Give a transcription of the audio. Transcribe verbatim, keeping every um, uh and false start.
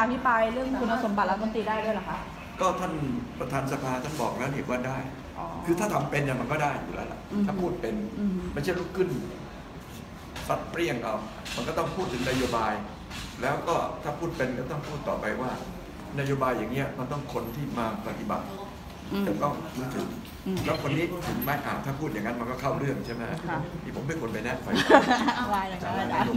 อภิปรายเรื่องคุณสมบัติรัฐมนตรีได้ด้วยหรอคะก็ท่านประธานสภาท่านบอกแล้วเห็นว่าได้คือถ้าทำเป็นเนี่ยมันก็ได้อยู่แล้วล่ะถ้าพูดเป็นไม่ใช่ลุกขึ้นสัดเปรี้ยงเอามันก็ต้องพูดถึงนโยบายแล้วก็ถ้าพูดเป็นก็ต้องพูดต่อไปว่านโยบายอย่างเงี้ยมันต้องคนที่มาปฏิบัติจะต้องพูดถึงแล้วคนนี้ถึงไม่อ่านถ้าพูดอย่างนั้นมันก็เข้าเรื่องใช่ไหมที่ผมเป็นคนไปแนะนำ